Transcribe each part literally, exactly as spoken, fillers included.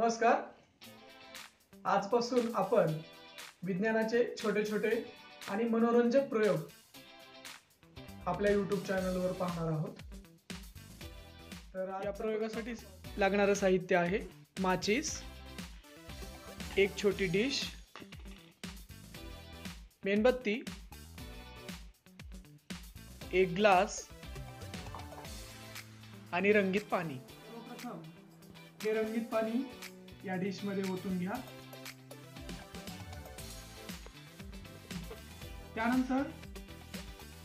नमस्कार। आजपासून आपण विज्ञानाचे छोटे छोटे आणि मनोरंजक प्रयोग आपल्या यूट्यूब चॅनलवर पाहणार आहोत। तर या प्रयोगासाठी लागणारे साहित्य आहे माचीस, एक छोटी डिश, मेणबत्ती, एक ग्लास आणि रंगीत पाणी। हे रंगीत पाणी या डिश मध्ये ओतून घ्या। त्यानंतर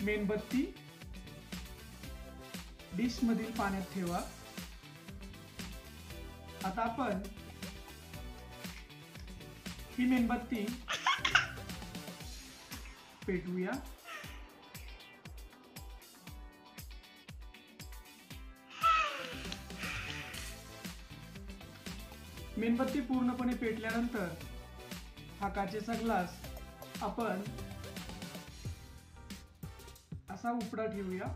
मेणबत्ती डिश मधील पाण्यात ठेवा। आता आपण ही मेणबत्ती पेटवूया। मेणबत्ती पूर्णपणे पेटल्यानंतर हा काचेचा ग्लास आपण असा उपडा ठेवूया।